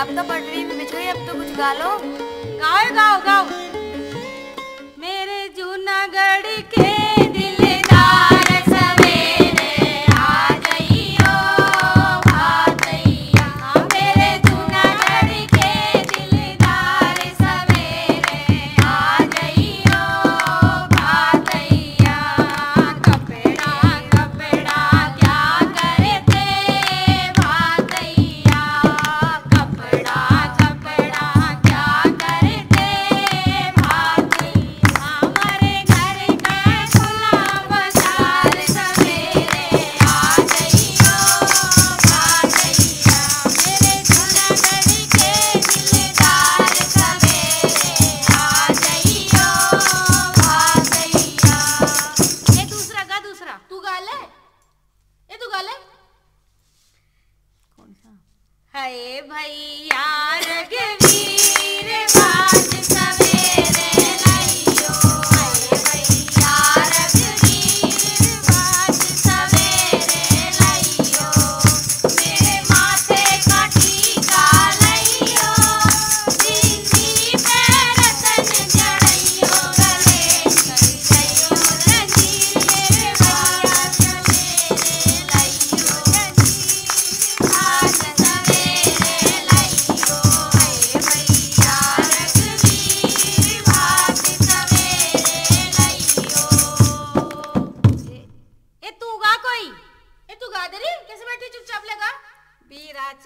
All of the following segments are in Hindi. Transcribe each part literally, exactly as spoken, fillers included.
अब तो पट रही बिछ गई, अब तो कुछ गा लो। गाओ गाओ गाओ। मेरे जूनागढ़ के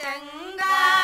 चंगा